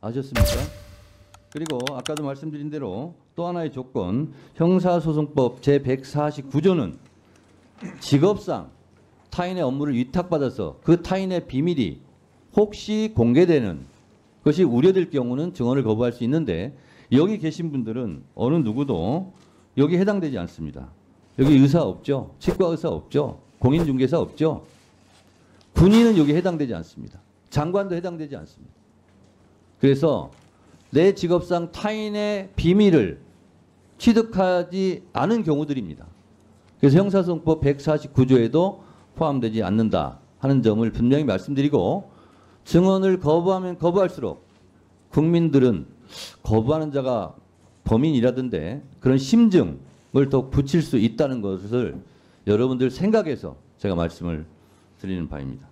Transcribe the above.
아셨습니까? 그리고 아까도 말씀드린 대로 또 하나의 조건, 형사소송법 제149조는 직업상 타인의 업무를 위탁받아서 그 타인의 비밀이 혹시 공개되는 것이 우려될 경우는 증언을 거부할 수 있는데, 여기 계신 분들은 어느 누구도 여기 해당되지 않습니다. 여기 의사 없죠? 치과 의사 없죠? 공인중개사 없죠? 군인은 여기 해당되지 않습니다. 장관도 해당되지 않습니다. 그래서 내 직업상 타인의 비밀을 취득하지 않은 경우들입니다. 그래서 형사소송법 149조에도 포함되지 않는다 하는 점을 분명히 말씀드리고, 증언을 거부하면 거부할수록 국민들은 거부하는 자가 범인이라던데 그런 심증을 더 붙일 수 있다는 것을 여러분들 생각해서 제가 말씀을 드리는 바입니다.